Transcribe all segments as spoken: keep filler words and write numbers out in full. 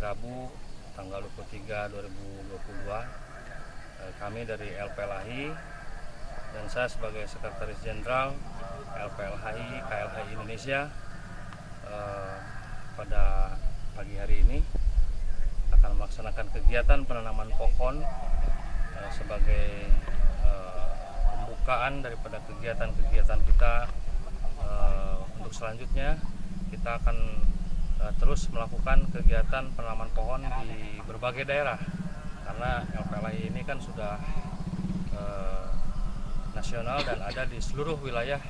hari Rabu tanggal dua puluh tiga dua ribu dua puluh dua kami dari L P L H I dan saya sebagai Sekretaris Jenderal L P L H I K L H I Indonesia eh, pada pagi hari ini akan melaksanakan kegiatan penanaman pohon eh, sebagai eh, pembukaan daripada kegiatan-kegiatan kita eh, untuk selanjutnya kita akan terus melakukan kegiatan penanaman pohon di berbagai daerah karena L P L H I ini kan sudah eh, nasional dan ada di seluruh wilayah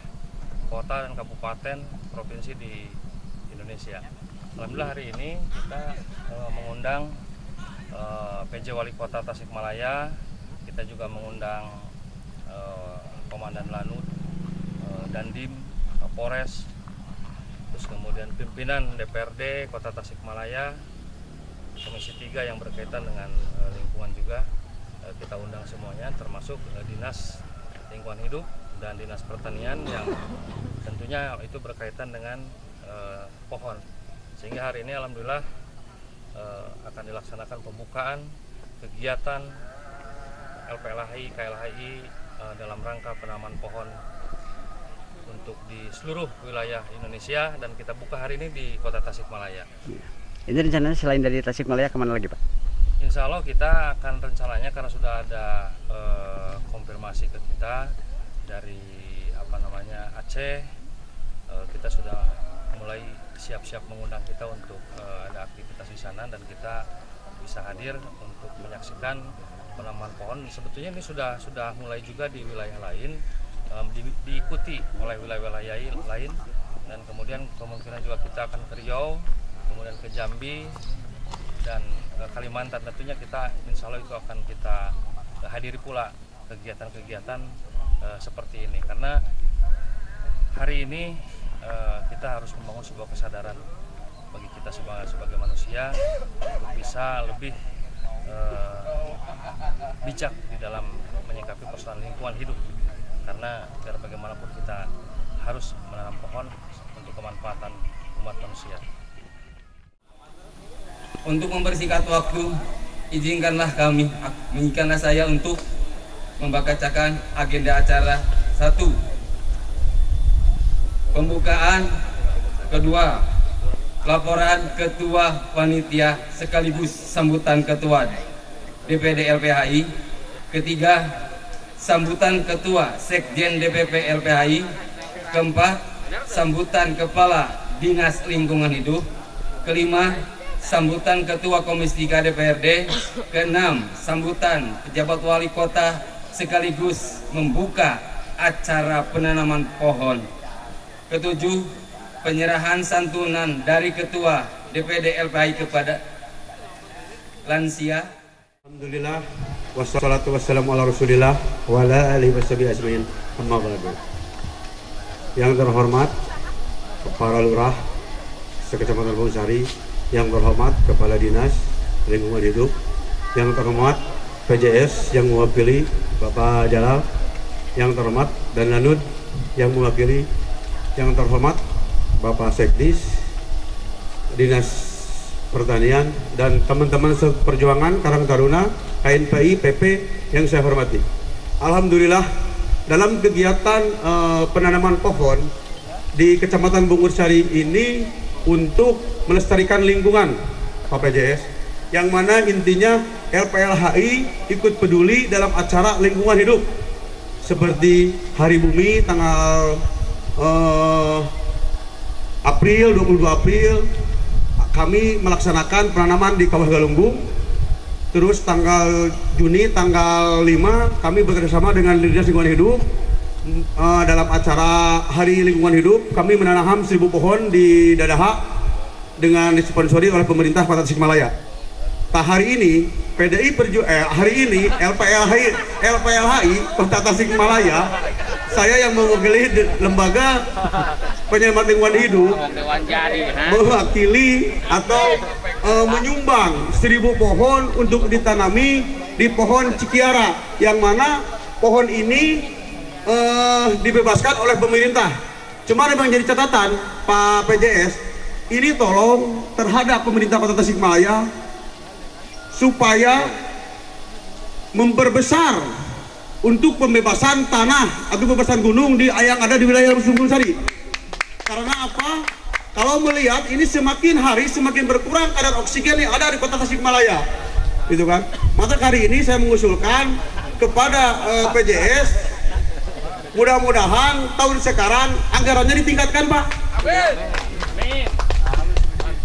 kota dan kabupaten provinsi di Indonesia. Alhamdulillah hari ini kita eh, mengundang eh, P J Wali Kota Tasikmalaya, kita juga mengundang eh, Komandan Lanud, eh, Dandim, Polres, kemudian pimpinan D P R D Kota Tasikmalaya, Komisi tiga yang berkaitan dengan e, lingkungan juga e, kita undang semuanya, termasuk e, Dinas Lingkungan Hidup dan Dinas Pertanian yang tentunya itu berkaitan dengan e, pohon. Sehingga hari ini alhamdulillah e, akan dilaksanakan pembukaan kegiatan L P L H I K L H I e, dalam rangka penanaman pohon untuk di seluruh wilayah Indonesia dan kita buka hari ini di Kota Tasikmalaya. Ini rencananya selain dari Tasikmalaya kemana lagi, Pak? Insya Allah kita akan rencananya karena sudah ada e, konfirmasi ke kita dari apa namanya Aceh, e, kita sudah mulai siap-siap mengundang kita untuk e, ada aktivitas di sana dan kita bisa hadir untuk menyaksikan penanaman pohon. Sebetulnya ini sudah sudah mulai juga di wilayah lain. Di, diikuti oleh wilayah-wilayah lain dan kemudian kemungkinan juga kita akan ke Riau, kemudian ke Jambi dan ke Kalimantan. Tentunya kita insya Allah itu akan kita hadiri pula kegiatan-kegiatan uh, seperti ini karena hari ini uh, kita harus membangun sebuah kesadaran bagi kita sebagai, sebagai manusia untuk bisa lebih uh, bijak di dalam menyikapi persoalan lingkungan hidup. Karena biar bagaimanapun kita harus menanam pohon untuk kemanfaatan umat manusia. Untuk mempersingkat waktu, izinkanlah kami, izinkanlah saya untuk membacakan agenda acara satu, pembukaan, kedua, laporan ketua panitia sekaligus sambutan ketua D P D L P H I, ketiga, sambutan ketua sekjen D P P L P H I, keempat, sambutan kepala Dinas Lingkungan Hidup, kelima, sambutan ketua Komisi tiga D P R D, keenam, sambutan pejabat wali kota sekaligus membuka acara penanaman pohon, ketujuh, penyerahan santunan dari ketua D P D L P H I kepada lansia. Alhamdulillah, wassalatu wassalamu ala rasulillah wa ala alihi washabihi ajmain, amma ba'du. Yang terhormat Kepala Lurah Sekecamatan Bungursari, yang terhormat Kepala Dinas Lingkungan Hidup, yang terhormat P J S yang mewakili Bapak Jalal, yang terhormat dan Lanud yang mewakili, yang terhormat Bapak Sekdis Dinas Pertanian dan teman-teman seperjuangan Karang Taruna, K N P I, P P yang saya hormati. Alhamdulillah dalam kegiatan e, penanaman pohon di Kecamatan Bungursari ini untuk melestarikan lingkungan Pak P J S, yang mana intinya L P L H I ikut peduli dalam acara lingkungan hidup seperti Hari Bumi tanggal e, April, dua puluh dua April kami melaksanakan penanaman di Kawah Galunggung. Terus tanggal Juni, tanggal lima kami bekerjasama dengan Dinas Lingkungan Hidup uh, dalam acara Hari Lingkungan Hidup kami menanam seribu pohon di Dadahak dengan disponsori oleh pemerintah Kota Tasikmalaya. Nah, hari ini P D I Perju eh, hari ini L P L H I L P L H I Kota Tasikmalaya, saya yang mewakili lembaga penyemangat lingkungan hidup mewakili atau e, menyumbang seribu pohon untuk ditanami di pohon Cikiara, yang mana pohon ini e, dibebaskan oleh pemerintah. Cuma memang jadi catatan Pak P J S, ini tolong terhadap pemerintah Kota Tasikmalaya supaya memperbesar untuk pembebasan tanah atau pembebasan gunung di yang ada di wilayah Rusunggul Sari. Karena apa? Kalau melihat ini semakin hari semakin berkurang kadar oksigen yang ada di Kota Tasikmalaya, gitu kan? Maka hari ini saya mengusulkan kepada eh, P J S. Mudah-mudahan tahun sekarang anggarannya ditingkatkan, Pak. Amin. Amin.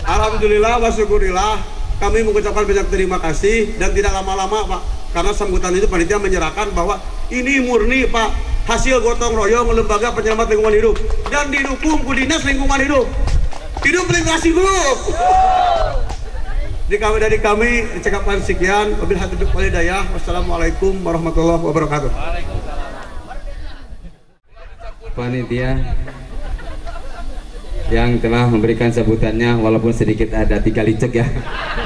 Alhamdulillah wa syukurillah, kami mengucapkan banyak terima kasih dan tidak lama-lama, Pak. Karena sambutan itu panitia menyerahkan bahwa ini murni, Pak, hasil gotong royong lembaga penyelamat lingkungan hidup dan didukung Dinas Lingkungan Hidup. Hidup literasi grup. Jadi kami dari kami ucapkan sekian, wabil hadirin wal hidayah. Wassalamualaikum warahmatullahi wabarakatuh. Panitia yang telah memberikan sambutannya, walaupun sedikit ada tiga licek ya,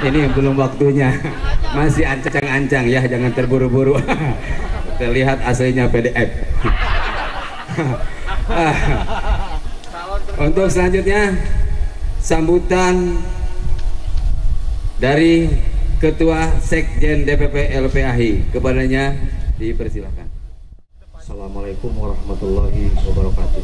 ini belum waktunya, masih ancang-ancang ya, jangan terburu-buru. Terlihat aslinya P D F. Untuk selanjutnya sambutan dari Ketua Sekjen D P P L P L H I, kepadanya dipersilahkan. Assalamualaikum warahmatullahi wabarakatuh.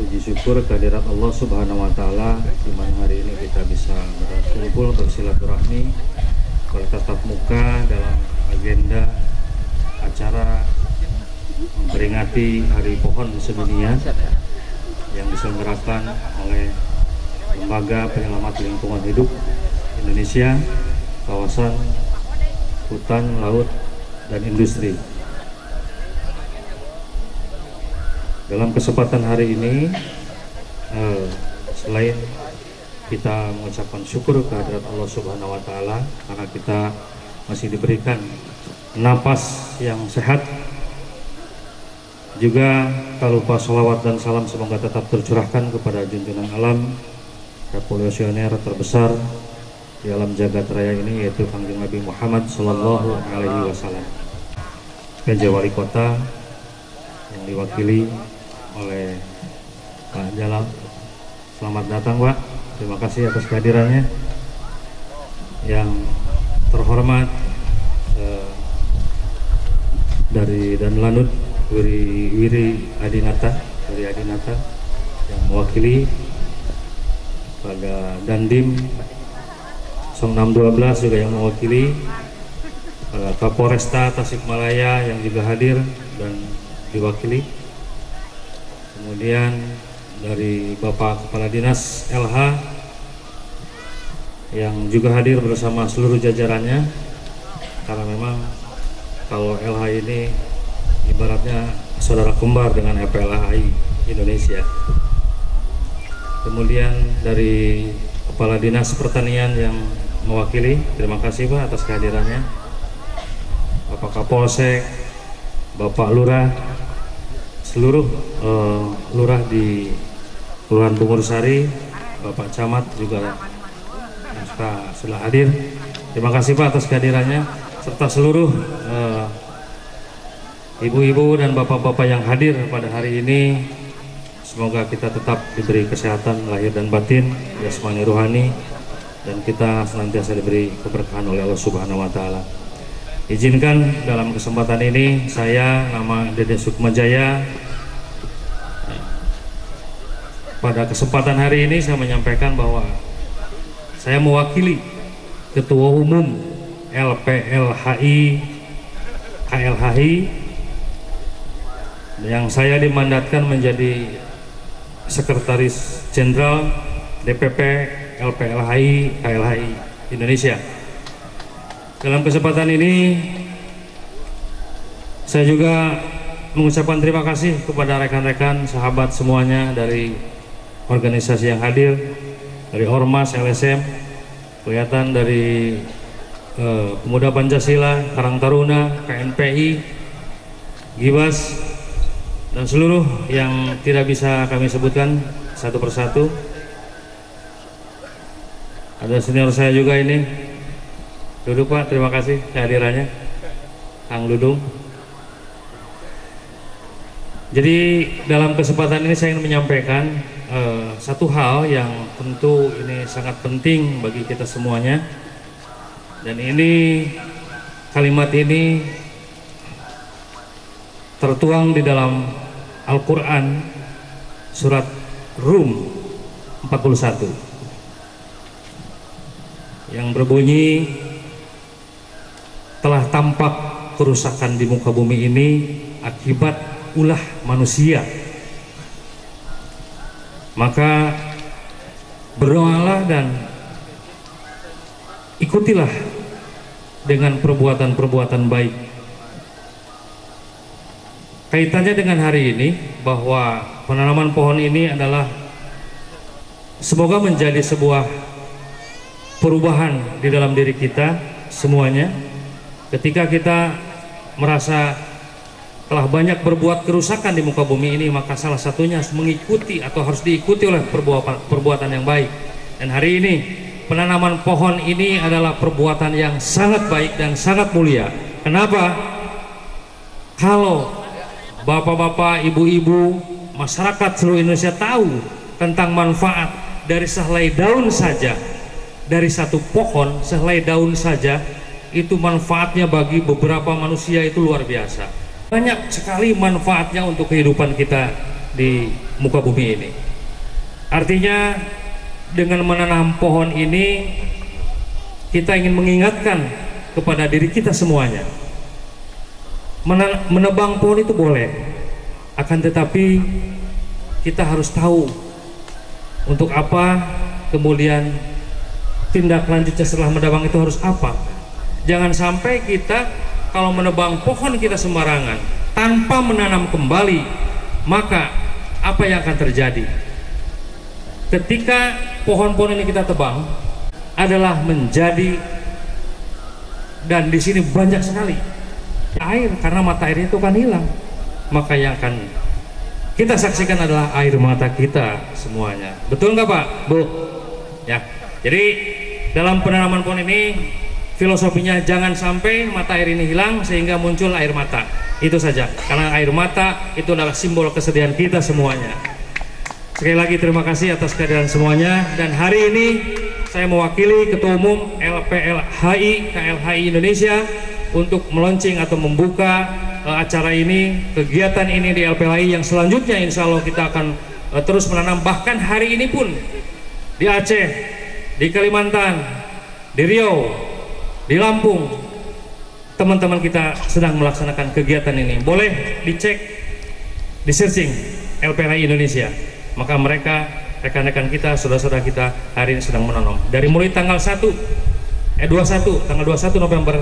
Puji syukur kehadirat Allah Subhanahu wa Ta'ala, di mana hari ini kita bisa berkumpul bersilaturahmi bertatap muka dalam agenda acara memperingati Hari Pohon Sedunia yang diselenggarakan oleh Lembaga Penyelamat Lingkungan Hidup Indonesia, kawasan hutan, laut, dan industri. Dalam kesempatan hari ini, eh, selain kita mengucapkan syukur kehadirat Allah Subhanahu wa Ta'ala karena kita masih diberikan napas yang sehat, juga tak lupa sholawat dan salam semoga tetap tercurahkan kepada junjungan alam revolusioner terbesar di alam jagat raya ini, yaitu Kanjeng Nabi Muhammad Shallallahu Alaihi Wasallam. Kanjeng Wali Kota yang diwakili oleh Pak Jalal, selamat datang Pak, terima kasih atas kehadirannya. Yang terhormat eh, dari dan Lanud Wiriadinata, Wiriadinata yang mewakili pada Dandim enam belas dua belas juga yang mewakili, uh, Kapolres Tasikmalaya yang juga hadir dan diwakili, kemudian dari Bapak Kepala Dinas L H yang juga hadir bersama seluruh jajarannya, karena memang kalau L H ini ibaratnya saudara kembar dengan L P L H I Indonesia. Kemudian dari Kepala Dinas Pertanian yang mewakili, terima kasih Pak atas kehadirannya, Bapak Kapolsek, Bapak Lurah, seluruh eh, lurah di Kelurahan Bungursari, Bapak Camat juga sudah, sudah hadir, terima kasih Pak atas kehadirannya, serta seluruh ibu-ibu eh, dan bapak-bapak yang hadir pada hari ini. Semoga kita tetap diberi kesehatan lahir dan batin, jasmani ruhani, dan kita senantiasa diberi keberkahan oleh Allah Subhanahu wa Ta'ala. Izinkan dalam kesempatan ini saya, nama Dede Sukmajaya, pada kesempatan hari ini saya menyampaikan bahwa saya mewakili Ketua Umum L P L H I K L H I yang saya dimandatkan menjadi Sekretaris Jenderal D P P L P L H I K L H I Indonesia. Dalam kesempatan ini saya juga mengucapkan terima kasih kepada rekan-rekan sahabat semuanya dari organisasi yang hadir, dari Ormas, L S M, kelihatan dari eh, Pemuda Pancasila, Karang Taruna, K N P I, Gibas, dan seluruh yang tidak bisa kami sebutkan satu persatu. Ada senior saya juga ini, duduk Pak, terima kasih kehadirannya, Kang Dudung. Jadi dalam kesempatan ini saya ingin menyampaikan uh, satu hal yang tentu ini sangat penting bagi kita semuanya. Dan ini kalimat ini tertuang di dalam Al-Quran surat Rum empat puluh satu yang berbunyi, telah tampak kerusakan di muka bumi ini akibat ulah manusia, maka berdoalah dan ikutilah dengan perbuatan-perbuatan baik. Kaitannya dengan hari ini bahwa penanaman pohon ini adalah semoga menjadi sebuah perubahan di dalam diri kita semuanya ketika kita merasa telah banyak berbuat kerusakan di muka bumi ini, maka salah satunya mengikuti atau harus diikuti oleh perbuatan, perbuatan yang baik. Dan hari ini penanaman pohon ini adalah perbuatan yang sangat baik dan sangat mulia. Kenapa? Kalau bapak-bapak, ibu-ibu, masyarakat seluruh Indonesia tahu tentang manfaat dari sehelai daun saja, dari satu pohon sehelai daun saja, itu manfaatnya bagi beberapa manusia itu luar biasa. Banyak sekali manfaatnya untuk kehidupan kita di muka bumi ini. Artinya dengan menanam pohon ini kita ingin mengingatkan kepada diri kita semuanya. Menebang pohon itu boleh, akan tetapi kita harus tahu untuk apa, kemudian tindak lanjutnya setelah menebang itu harus apa. Jangan sampai kita kalau menebang pohon kita sembarangan tanpa menanam kembali, maka apa yang akan terjadi? Ketika pohon-pohon ini kita tebang adalah menjadi, dan di sini banyak sekali air, karena mata airnya itu kan hilang, maka yang akan kita saksikan adalah air mata kita semuanya. Betul nggak Pak, Bu? Ya. Jadi dalam penanaman pohon ini filosofinya jangan sampai mata air ini hilang sehingga muncul air mata. Itu saja, karena air mata itu adalah simbol kesedihan kita semuanya. Sekali lagi terima kasih atas kehadiran semuanya. Dan hari ini saya mewakili Ketua Umum L P L H I K L H I Indonesia untuk meluncing atau membuka uh, acara ini, kegiatan ini di L P L H I yang selanjutnya insya Allah kita akan uh, terus menanam. Bahkan hari ini pun di Aceh, di Kalimantan, di Riau, di Lampung, teman-teman kita sedang melaksanakan kegiatan ini. Boleh dicek, di searching L P L H I Indonesia. Maka mereka, rekan-rekan kita, saudara-saudara kita hari ini sedang menanam. Dari mulai tanggal satu, eh dua puluh satu, tanggal dua puluh satu November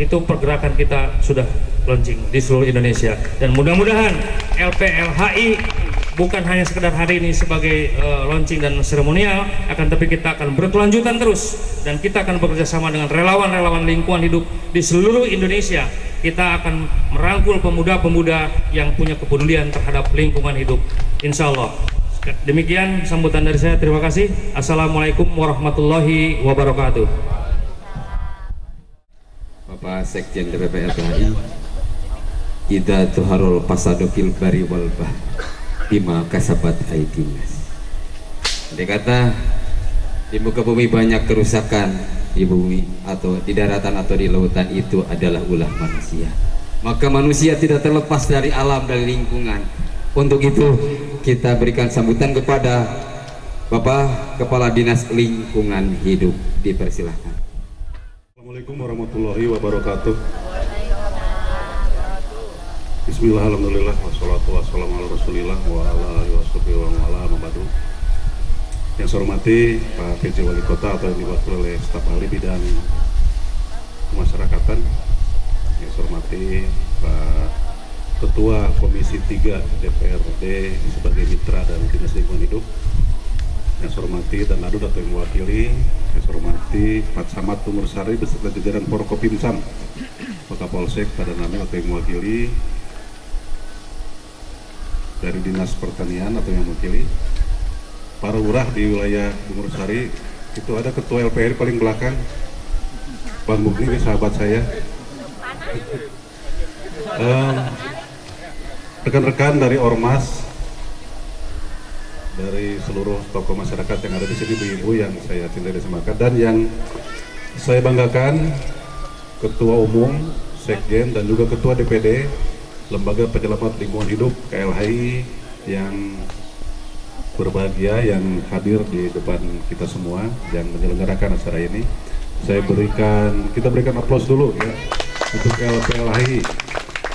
itu pergerakan kita sudah launching di seluruh Indonesia. Dan mudah-mudahan L P L H I bukan hanya sekedar hari ini sebagai uh, launching dan seremonial, akan tapi kita akan berkelanjutan terus, dan kita akan bekerja sama dengan relawan-relawan lingkungan hidup di seluruh Indonesia. Kita akan merangkul pemuda-pemuda yang punya kepedulian terhadap lingkungan hidup, insya Allah. Demikian sambutan dari saya, terima kasih. Assalamualaikum warahmatullahi wabarakatuh. Bapak Sekjen D P P L P H I, Ida Tuharul Pasadokil Bari Walbah Bima Kasabat Aidinas. Dia kata di muka bumi banyak kerusakan di bumi atau di daratan atau di lautan itu adalah ulah manusia. Maka manusia tidak terlepas dari alam dan lingkungan. Untuk itu kita berikan sambutan kepada Bapak Kepala Dinas Lingkungan Hidup. Dipersilahkan. Assalamualaikum warahmatullahi wabarakatuh. Bismillah, alhamdulillah, wassalatu wassalamu ala rasulillah wa ala alihi washabihi wa ala mabadu. Yang saya hormati Pak P J Wali Kota atau yang diwakili oleh staf ahli bidang kemasyarakatan. Yang saya hormati Pak Ketua Komisi tiga D P R D sebagai mitra dari Dinas Lingkungan Hidup. Yang saya hormati dan Lanud atau yang mewakili. Yang saya hormati Pak Camat Bungursari beserta jajaran Porkopimsam Kota Polsek pada namanya atau yang mewakili dari Dinas Pertanian atau yang mewakili para lurah di wilayah Bungursari. Itu ada ketua L P R paling belakang, Bang Mugni, sahabat saya. um, rekan-rekan dari Ormas, dari seluruh tokoh masyarakat yang ada di sini, ibu-ibu yang saya cintai dan semangat, dan yang saya banggakan Ketua Umum, Sekjen, dan juga Ketua D P D Lembaga Penyelamat Lingkungan Hidup K L H I yang berbahagia, yang hadir di depan kita semua yang menyelenggarakan acara ini. Saya berikan, kita berikan aplaus dulu ya untuk L P L H I.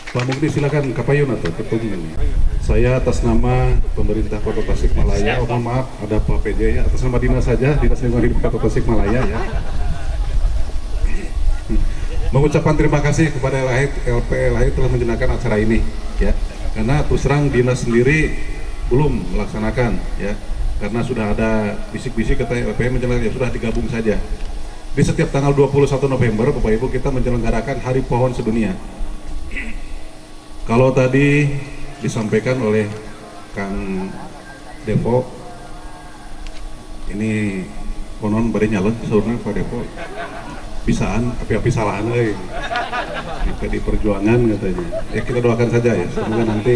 Pak Mukti silakan, Kapayun atau ketum ini. Saya atas nama pemerintah Kota Tasikmalaya, oh maaf ada Pak P J ya, atas nama dinas saja, Dinas Lingkungan Hidup Kota Tasikmalaya ya. Mengucapkan terima kasih kepada L P L H I telah menyelenggarakan acara ini ya. Karena terus terang dinas sendiri belum melaksanakan ya, karena sudah ada bisik-bisik kata L P M menyelenggarakan, ya sudah digabung saja. Di setiap tanggal dua puluh satu November Bapak Ibu kita menyelenggarakan Hari Pohon Sedunia. Kalau tadi disampaikan oleh Kang Depo, ini konon bari nyalon sebenarnya Pak Depo pisaan api-api salahan lagi di P D I Perjuangan katanya ya, kita doakan saja ya semoga nanti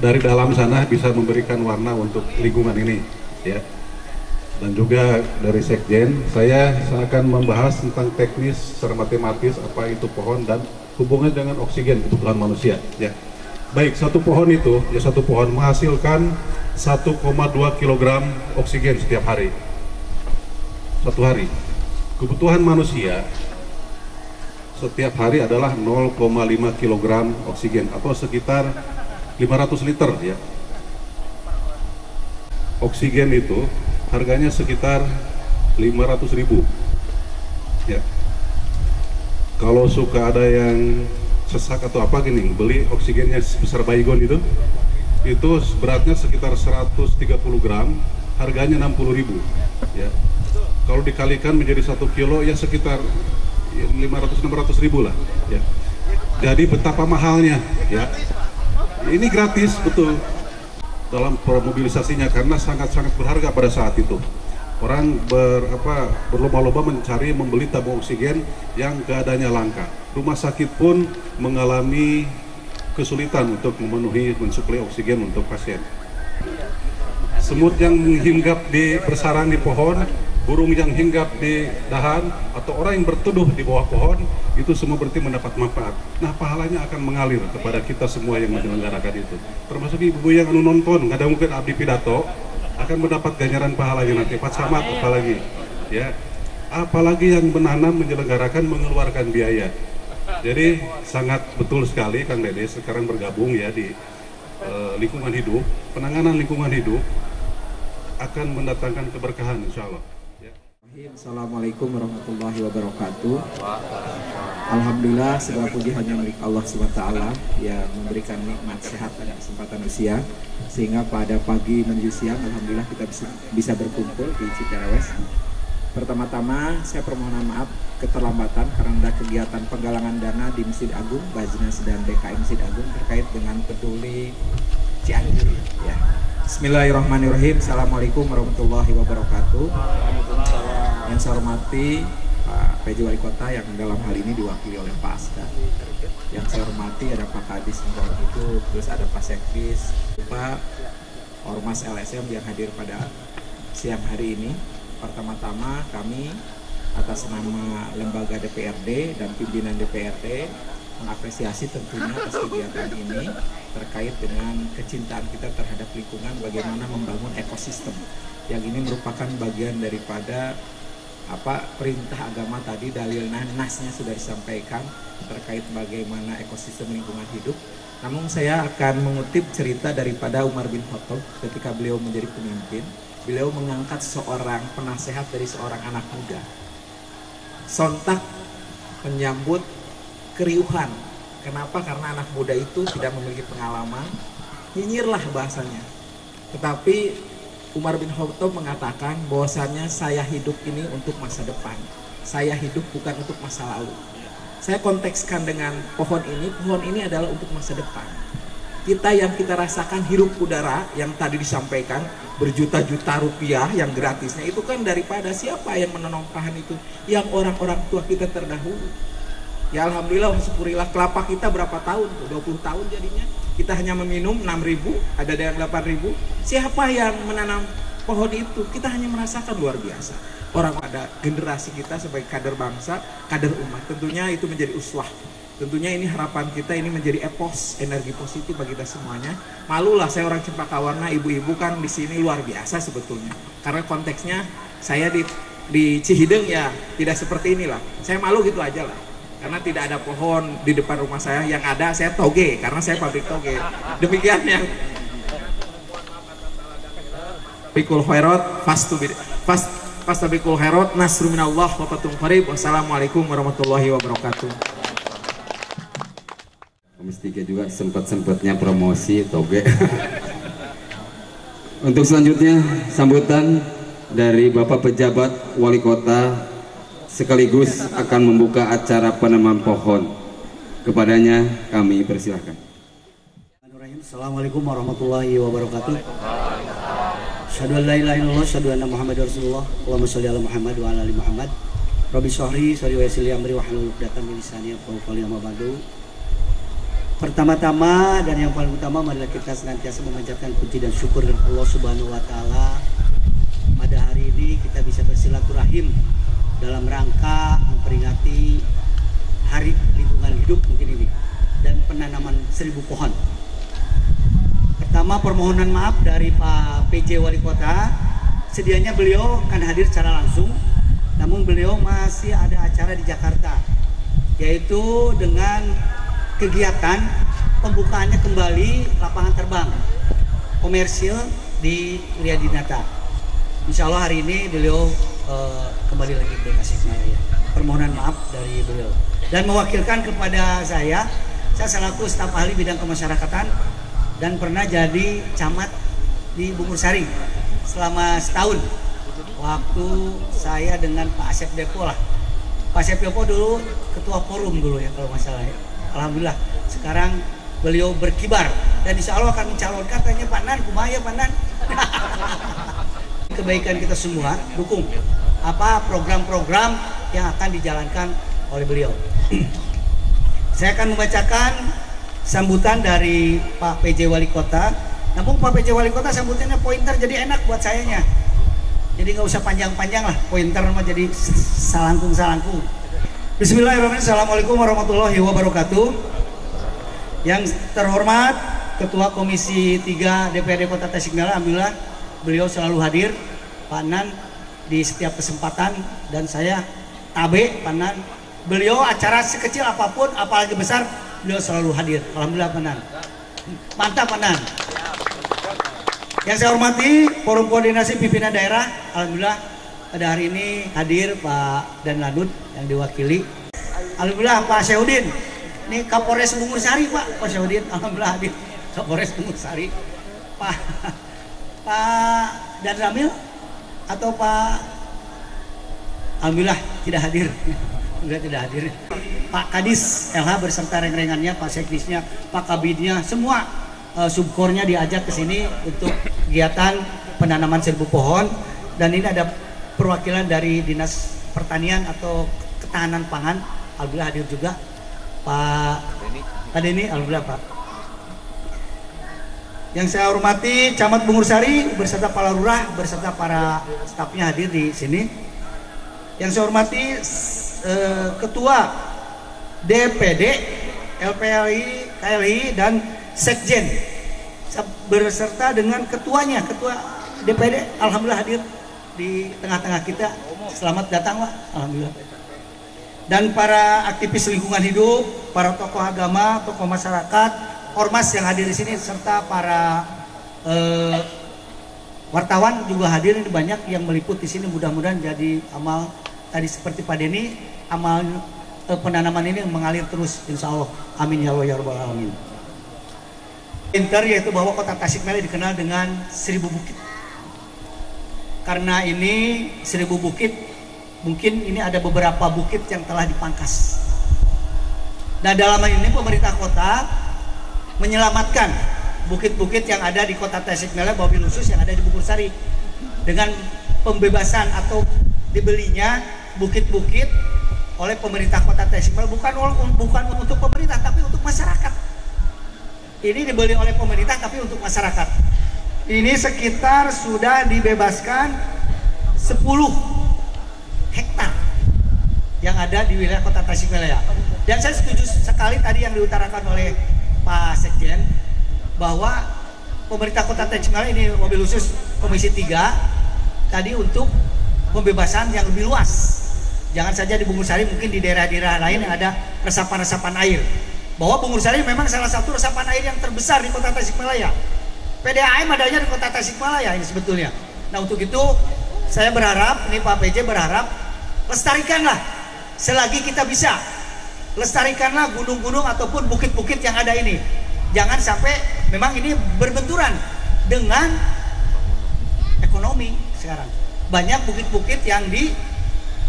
dari dalam sana bisa memberikan warna untuk lingkungan ini ya. Dan juga dari Sekjen, saya akan membahas tentang teknis secara matematis apa itu pohon dan hubungannya dengan oksigen kebutuhan manusia ya. Baik, satu pohon itu ya, satu pohon menghasilkan satu koma dua kilogram oksigen setiap hari, satu hari. Kebutuhan manusia setiap hari adalah nol koma lima kilogram oksigen atau sekitar lima ratus liter ya. Oksigen itu harganya sekitar lima ratus ribu ya. Kalau suka ada yang sesak atau apa gini, beli oksigennya sebesar baygon itu, itu beratnya sekitar seratus tiga puluh gram, harganya enam puluh ribu ya. Kalau dikalikan menjadi satu kilo ya sekitar lima ratus sampai enam ratus ribu lah ya. Jadi betapa mahalnya ya. Ini gratis betul dalam mobilisasinya karena sangat-sangat berharga pada saat itu. Orang ber, apa, berlomba-lomba mencari membeli tabung oksigen yang keadaannya langka. Rumah sakit pun mengalami kesulitan untuk memenuhi mensuplai oksigen untuk pasien. Semut yang hinggap di bersarang di pohon, burung yang hinggap di dahan, atau orang yang berteduh di bawah pohon, itu semua berarti mendapat manfaat. Nah, pahalanya akan mengalir kepada kita semua yang menyelenggarakan itu. Termasuk ibu-ibu yang anu nonton, kadang mungkin abdi pidato, akan mendapat ganjaran pahalanya nanti, Pak Camat apalagi ya. Apalagi yang menanam, menyelenggarakan, mengeluarkan biaya. Jadi sangat betul sekali Kang Dede sekarang bergabung ya di eh, lingkungan hidup. Penanganan lingkungan hidup akan mendatangkan keberkahan insya Allah. Assalamualaikum warahmatullahi wabarakatuh. Alhamdulillah segala puji hanya milik Allah subhanahu wa taala yang memberikan nikmat sehat dan kesempatan usia, sehingga pada pagi menuju siang alhamdulillah kita bisa, bisa berkumpul di Cikiara. Pertama-tama saya permohonan maaf keterlambatan karena kegiatan penggalangan dana di Masjid Agung, Bajnas dan D K M Masjid Agung terkait dengan peduli Cianjur ya. Bismillahirrahmanirrahim. Assalamualaikum warahmatullahi wabarakatuh. Yang saya hormati Pak P J Wali Kota yang dalam hal ini diwakili oleh Pak Aska. Yang saya hormati ada Pak Kadis itu, terus ada Pak Sekris, Pak Ormas L S M yang hadir pada siang hari ini. Pertama-tama kami atas nama lembaga D P R D dan pimpinan D P R D mengapresiasi tentunya atas kegiatan ini terkait dengan kecintaan kita terhadap lingkungan, bagaimana membangun ekosistem yang ini merupakan bagian daripada apa perintah agama tadi, dalil nasnya sudah disampaikan terkait bagaimana ekosistem lingkungan hidup. Namun saya akan mengutip cerita daripada Umar bin Khattab ketika beliau menjadi pemimpin, beliau mengangkat seorang penasehat dari seorang anak muda. Sontak menyambut keriuhan. Kenapa? Karena anak muda itu tidak memiliki pengalaman, nyinyirlah bahasanya. Tetapi Umar bin Khattab mengatakan bahwasannya saya hidup ini untuk masa depan. Saya hidup bukan untuk masa lalu. Saya kontekskan dengan pohon ini, pohon ini adalah untuk masa depan. Kita yang kita rasakan hirup udara yang tadi disampaikan berjuta-juta rupiah yang gratisnya itu kan daripada siapa yang menanam pohon itu? Yang orang-orang tua kita terdahulu. Ya alhamdulillah, syukurilah kelapa kita berapa tahun? dua puluh tahun jadinya. kita hanya meminum enam ribu, ada yang delapan ribu. Siapa yang menanam pohon itu? Kita hanya merasakan, luar biasa. Orang ada generasi kita sebagai kader bangsa, kader umat. Tentunya itu menjadi uswah. Tentunya ini harapan kita, ini menjadi epos, energi positif bagi kita semuanya. Malulah saya orang Cempaka Warna, ibu-ibu kan di sini luar biasa sebetulnya. Karena konteksnya saya di, di Cihideng ya tidak seperti inilah. Saya malu gitu aja lah. Karena tidak ada pohon di depan rumah saya, yang ada saya toge, karena saya pabrik toge. Demikian yang Pikul Khairot, Fastabikul Khairot, Nasru minallah, wabarakatuh qarib, wassalamualaikum warahmatullahi wabarakatuh. Komisi tiga juga sempat-sempatnya promosi toge. Untuk selanjutnya, sambutan dari Bapak Pejabat Wali Kota sekaligus akan membuka acara penanaman pohon. Kepadanya kami persilahkan. Assalamualaikum warahmatullahi wabarakatuh. Asyhadu an la ilaha illallah, asyhadu anna Muhammadar Rasulullah. Allahumma shalli ala Muhammad wa ala ali Muhammad. Rabbi syrahli sadri wa yassir li amri wahlul 'uqdatam min lisani yafqahu qawli. Amma ba'du. Pertama-tama dan yang paling utama adalah kita senantiasa memanjatkan puji dan syukur kepada Allah Subhanahu wa taala. Pada hari ini kita bisa bersilaturahim dalam rangka memperingati Hari Lingkungan Hidup mungkin ini dan penanaman seribu pohon. Pertama, permohonan maaf dari Pak P J Wali Kota. Sedianya beliau akan hadir secara langsung, namun beliau masih ada acara di Jakarta, yaitu dengan kegiatan pembukaannya kembali lapangan terbang komersil di Wiriadinata. Insya Allah hari ini beliau Uh, kembali lagi ke Tasikmalaya. Permohonan maaf dari beliau. Dan mewakilkan kepada saya, saya selaku staf ahli bidang kemasyarakatan dan pernah jadi camat di Bungursari selama setahun. Waktu saya dengan Pak Asep Depo lah. Pak Asep Depo dulu ketua forum dulu ya kalau nggak salah ya. Alhamdulillah sekarang beliau berkibar dan insya Allah akan mencalonkan. Tanya Pak Nan, kumaha ya Pak Nan? Kebaikan kita semua, dukung apa program-program yang akan dijalankan oleh beliau. Saya akan membacakan sambutan dari Pak P J Wali Kota. Namun Pak P J Wali Kota sambutannya pointer, jadi enak buat sayanya. Jadi nggak usah panjang-panjang lah, pointer mah jadi salangkung-salangkung. Bismillahirrahmanirrahim. Assalamualaikum warahmatullahi wabarakatuh. Yang terhormat Ketua Komisi tiga D P R D Kota Tasikmalaya, alhamdulillah beliau selalu hadir, Pak Nan, di setiap kesempatan, dan saya tabe Pak Nan. Beliau acara sekecil apapun, apalagi besar, beliau selalu hadir. Alhamdulillah Pak Nan. Mantap Pak Nan. Yang saya hormati Forum Koordinasi Pimpinan Daerah, alhamdulillah pada hari ini hadir Pak dan Lanud yang diwakili. Alhamdulillah Pak Syaudin. Ini Kapolres Bungursari Pak, Pak Syaudin, alhamdulillah hadir. Kapolres Bungursari. Pak Pak Dan Ramil atau Pak, alhamdulillah tidak hadir, enggak tidak hadir. Pak Kadis L H berserta reng-rengannya, Pak Sekdisnya, Pak Kabinnya, semua uh, subkornya diajak ke sini untuk kegiatan penanaman seribu pohon. Dan ini ada perwakilan dari Dinas Pertanian atau Ketahanan Pangan, alhamdulillah hadir juga Pak tadi ini, alhamdulillah Pak. Yang saya hormati Camat Bungursari berserta para lurah berserta para stafnya hadir di sini. Yang saya hormati eh, Ketua D P D L P L H I K L H I dan Sekjen berserta dengan ketuanya, Ketua D P D, alhamdulillah hadir di tengah-tengah kita. Selamat datang Pak, alhamdulillah. Dan para aktivis lingkungan hidup, para tokoh agama, tokoh masyarakat, Ormas yang hadir di sini, serta para eh, wartawan juga hadir. Ini banyak yang meliput di sini, mudah-mudahan jadi amal tadi seperti Pak Denny, amal eh, penanaman ini mengalir terus insya Allah, amin ya Allah ya Rabbal Alamin. Inter yaitu bahwa kota Tasikmalaya dikenal dengan seribu bukit. Karena ini seribu bukit, mungkin ini ada beberapa bukit yang telah dipangkas. Nah dalam hal ini pemerintah kota menyelamatkan bukit-bukit yang ada di kota Tasikmalaya, wabil khusus yang ada di Bungursari, dengan pembebasan atau dibelinya bukit-bukit oleh pemerintah kota Tasikmalaya, bukan bukan untuk pemerintah tapi untuk masyarakat. Ini dibeli oleh pemerintah tapi untuk masyarakat. Ini sekitar sudah dibebaskan sepuluh hektar yang ada di wilayah Kota Tasikmalaya. Dan saya setuju sekali tadi yang diutarakan oleh Pak Sekjen bahwa pemerintah Kota Tasikmalaya, ini mobil khusus Komisi tiga tadi, untuk pembebasan yang lebih luas. Jangan saja di Bungursari, mungkin di daerah-daerah lain yang ada resapan-resapan air. Bahwa Bungursari memang salah satu resapan air yang terbesar di Kota Tasikmalaya. P D A M adanya di Kota Tasikmalaya ini sebetulnya. Nah, untuk itu saya berharap, ini Pak P J berharap, lestarikanlah selagi kita bisa. Lestarikanlah gunung-gunung ataupun bukit-bukit yang ada ini. Jangan sampai memang ini berbenturan dengan ekonomi sekarang. Banyak bukit-bukit yang di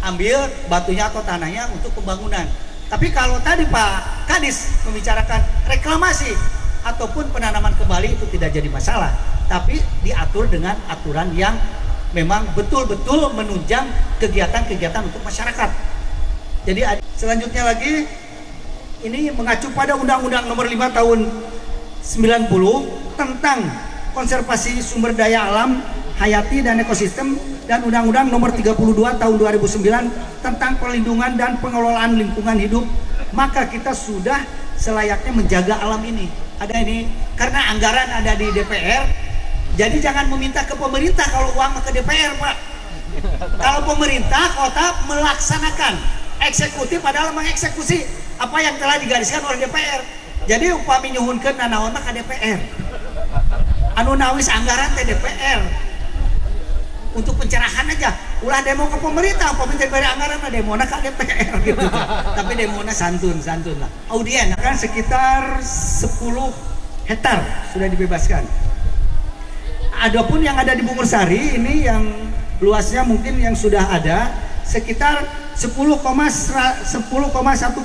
ambil batunya atau tanahnya untuk pembangunan. Tapi kalau tadi Pak Kadis membicarakan reklamasi ataupun penanaman kembali, itu tidak jadi masalah, tapi diatur dengan aturan yang memang betul-betul menunjang kegiatan-kegiatan untuk masyarakat. Jadi selanjutnya lagi, ini mengacu pada Undang-Undang Nomor lima Tahun sembilan puluh tentang konservasi sumber daya alam hayati dan ekosistem, dan Undang-Undang Nomor tiga puluh dua Tahun dua ribu sembilan tentang perlindungan dan pengelolaan lingkungan hidup, maka kita sudah selayaknya menjaga alam ini. Ada ini karena anggaran ada di D P R. Jadi jangan meminta ke pemerintah kalau uang ke D P R, Pak. Kalau pemerintah kota melaksanakan, eksekutif adalah mengeksekusi apa yang telah digariskan oleh D P R. Jadi upami nyuhunkeun nanaon mah ka D P R. Anu nawis anggaran teh D P R. Untuk pencerahan aja. Ulah demo ke pemerintah, pemerintah bari anggaran mah demona ka D P R gitu. Tapi demona santun-santun lah. Audien kan sekitar sepuluh hektar sudah dibebaskan. Adapun yang ada di Bungursari ini yang luasnya mungkin yang sudah ada sekitar sepuluh koma seratus sepuluh koma satu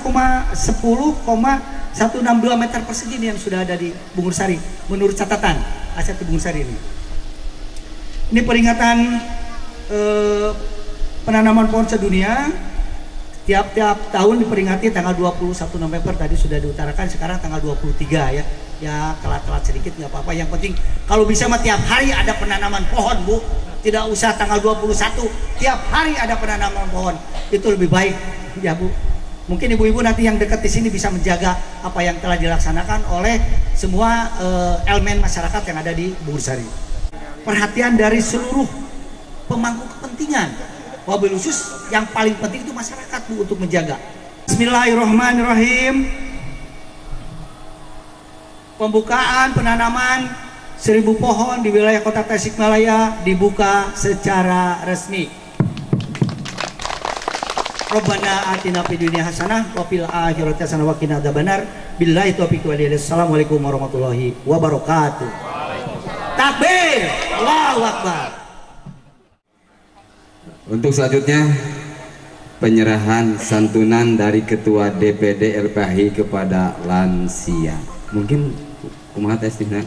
koma satu enam dua meter persegi yang sudah ada di Bungursari menurut catatan aset di Bungursari ini. Ini peringatan eh, penanaman pohon sedunia tiap-tiap tahun diperingati tanggal dua puluh satu November, tadi sudah diutarakan, sekarang tanggal dua puluh tiga ya. Ya telat-telat sedikit nggak apa-apa, yang penting kalau bisa mah tiap hari ada penanaman pohon, Bu. Tidak usah tanggal dua puluh satu, tiap hari ada penanaman pohon. Itu lebih baik ya, Bu. Mungkin ibu-ibu nanti yang dekat di sini bisa menjaga apa yang telah dilaksanakan oleh semua eh, elemen masyarakat yang ada di Bungursari. Perhatian dari seluruh pemangku kepentingan, wabil khusus yang paling penting itu masyarakat, Bu, untuk menjaga. Bismillahirrahmanirrahim. Pembukaan penanaman seribu pohon di wilayah Kota Tasikmalaya dibuka secara resmi. Rabbana atina fid dunya hasanah wa fil akhirati hasanah wa qina adzabannar. Billahi taufiq wal hidayah. Assalamualaikum warahmatullahi wabarakatuh. Takbir. Allahu akbar. Untuk selanjutnya penyerahan santunan dari Ketua D P D L P H I kepada lansia. Mungkin kumaha testifnya.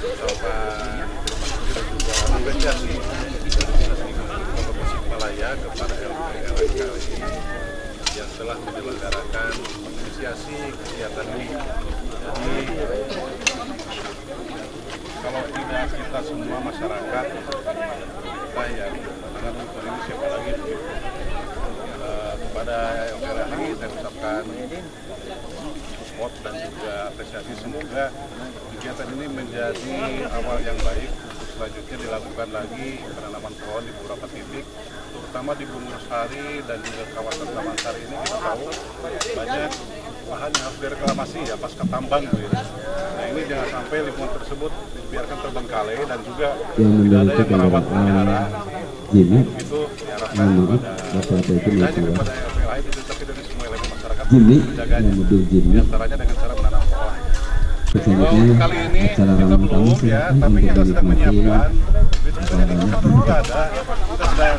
beberapa apresiasi dari Dinas Lingkungan Hidup Tasikmalaya kepada L P L H I K L H I yang telah menyelenggarakan inisiasi kegiatan ini. Jadi kalau tidak kita semua masyarakat kita yang sangat berterima kasih lagi kepada L P L H I, saya ucapkan support dan juga apresiasi. Semoga kegiatan ini menjadi awal yang baik untuk selanjutnya dilakukan lagi penanaman pohon di beberapa titik, terutama di Bungursari dan juga kawasan Taman Sari ini. Kita tahu banyak lahan yang harus direklamasi ya pasca tambang gitu. Nah ini jangan sampai lingkungan tersebut biarkan terbengkalai dan juga tidak ada yang merawat pelihara. Jimmy, menurut masyarakat itu melakukan Jimmy, mobil Jimmy, kesannya acara ramah tamu ya, tapi kita sedang menyiapkan,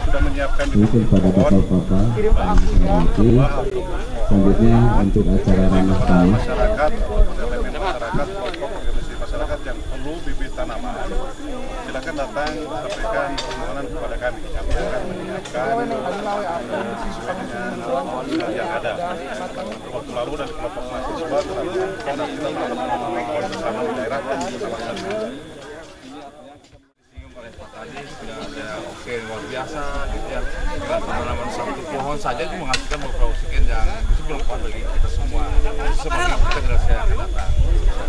sudah menyiapkan mungkin pada bapak-bapak, selanjutnya untuk acara ramah tamu. Yang perlu bibit tanaman, silakan datang sampaikan permohonan kepada kami. Kami akan menyiapkan sesuai dengan yang ada. Waktu lalu dari kelompok mahasiswa terhadap kita melakukan bersama di daerah dan bersama kami. Tadi sudah ada oke luar biasa gitu ya. Dengan penanaman satu pohon saja itu menghasilkan beberapa oksigen yang justru bermanfaat bagi kita semua. Seperti kita jelaskan yang datang.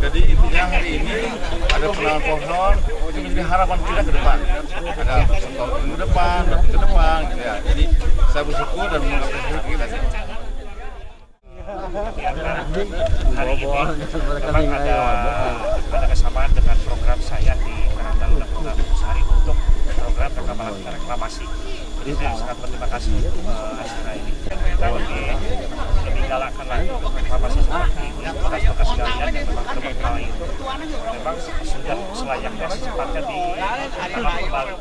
Jadi intinya hari ini ada penanaman pohon itu menjadi harapan kita ke depan. Ada tahun minggu depan, tahun ke depan gitu ya. Jadi saya bersyukur dan mengapresiasi kita. Hari ini memang ada, ada kesamaan dengan program saya di Karang Taruna Kota Bungursari untuk program rekaman reklamasi. Jadi saya sangat berterima kasih untuk acara ini. Kita lebih digalakkan lagi reklamasi seperti ini. Bekas-bekas galian yang memang terbengkalai itu memang sudah selayaknya secepatnya di tanam kembali. Dan hari Pahlawan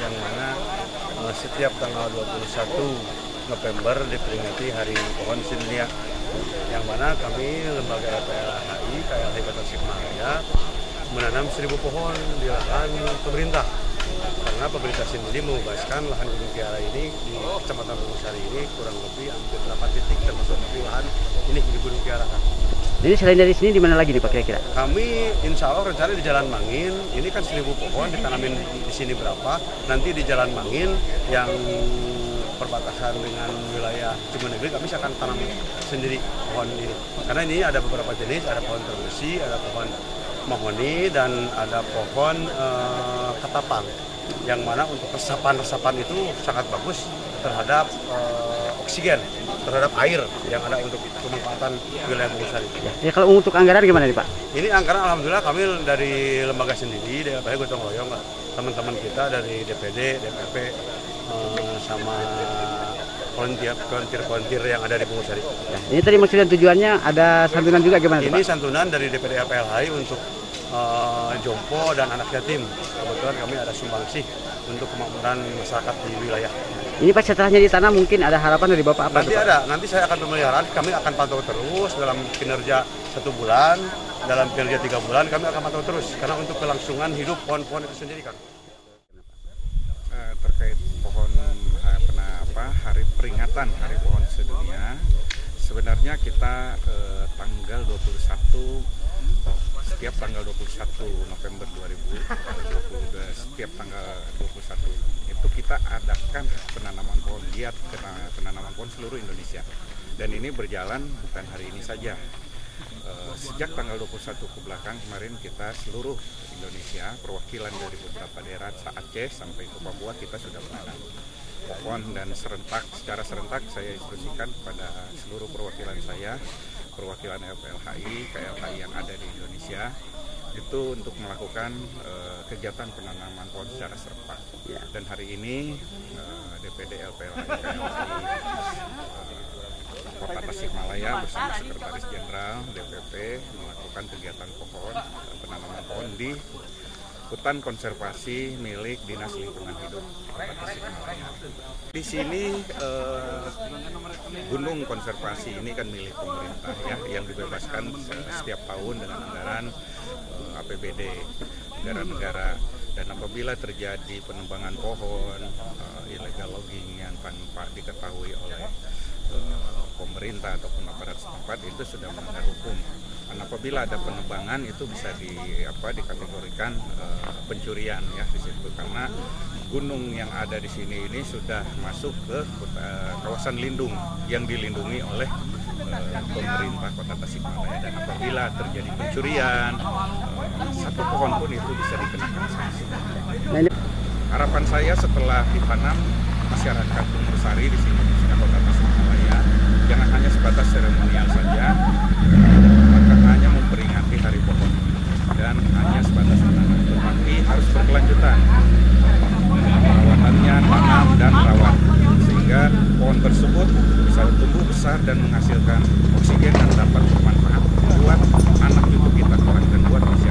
yang mana setiap tanggal dua puluh satu November diperingati Hari Pohon Sedunia, yang mana kami lembaga L P L H I K L H I Tasikmalaya menanam seribu pohon di lahan pemerintah, karena pemerintah sendiri membebaskan lahan Gunung Kiara ini di Kecamatan Bungursari ini kurang lebih hampir delapan titik termasuk di lahan ini di Gunung Kiara. Jadi selain dari sini di mana lagi nih Pak kira-kira? Kami insya Allah rencana di Jalan Mangin, ini kan seribu pohon ditanamin di sini berapa, nanti di Jalan Mangin yang perbatasan dengan wilayah Cimanegeri kami akan tanam sendiri pohon ini. Karena ini ada beberapa jenis, ada pohon terbusi, ada pohon mahoni, dan ada pohon uh, ketapang. Yang mana untuk resapan-resapan itu sangat bagus terhadap uh, oksigen, terhadap air yang ada untuk pemanfaatan wilayah Bungursari. Ya, kalau untuk anggaran gimana nih Pak? Ini anggaran alhamdulillah kami dari lembaga sendiri, dari L P H I gotong royong, teman-teman kita dari D P D, D P R D, sama volunteer-volunteer yang ada di Bungursari. Ya, ini tadi maksudnya tujuannya ada santunan juga gimana? Ini Pak? Santunan dari D P R D L P L H I untuk uh, jompo dan anak yatim. Kebetulan kami ada sumbangsih untuk kemakmuran masyarakat di wilayah. Ini Pak setelahnya di tanah mungkin ada harapan dari Bapak apa? Nanti itu, ada, nanti saya akan pemeliharaan, kami akan pantau terus dalam kinerja satu bulan, dalam kinerja tiga bulan kami akan pantau terus. Karena untuk kelangsungan hidup pohon-pohon itu sendiri kan. Terkait pohon apa hari peringatan Hari Pohon Sedunia, sebenarnya kita eh, tanggal dua puluh satu setiap tanggal dua puluh satu November dua ribu dua puluh setiap tanggal dua puluh satu itu kita adakan penanaman pohon giat penanaman pohon seluruh Indonesia, dan ini berjalan bukan hari ini saja. Uh, sejak tanggal dua puluh satu ke belakang kemarin kita seluruh Indonesia, perwakilan dari beberapa daerah se-Aceh sampai ke Papua kita sudah menanam pohon, dan serentak secara serentak saya instruksikan kepada seluruh perwakilan saya, perwakilan L P L H I K L H I yang ada di Indonesia itu untuk melakukan uh, kegiatan penanaman pohon secara serentak. Dan hari ini uh, D P D L P L H I K L H I Kota Tasikmalaya bersama Sekretaris Jenderal D P P melakukan kegiatan pohon penanaman pohon di hutan konservasi milik Dinas Lingkungan Hidup. Di sini eh, gunung konservasi ini kan milik pemerintah ya, yang dibebaskan setiap tahun dengan anggaran eh, A P B D negara-negara. Dan apabila terjadi penembangan pohon, uh, illegal logging yang tanpa diketahui oleh uh, pemerintah ataupun aparat setempat, itu sudah melanggar hukum. Dan apabila ada penembangan itu bisa di apa dikategorikan uh, pencurian ya di situ, karena gunung yang ada di sini ini sudah masuk ke uh, kawasan lindung yang dilindungi oleh pemerintah Kota Tasikmalaya. Dan apabila terjadi pencurian satu pohon pun itu bisa dikenakan sanksi. Harapan saya setelah ditanam, masyarakat Bungursari di sini di Kota Tasikmalaya jangan hanya sebatas seremonial saja, maka hanya memperingati hari pohon dan hanya sebatas menanam, tetapi harus berkelanjutan perawatannya, tanam dan rawat sehingga pohon tersebut bisa tumbuh besar dan menghasilkan oksigen yang dapat bermanfaat buat anak cucu kita, orang dan buat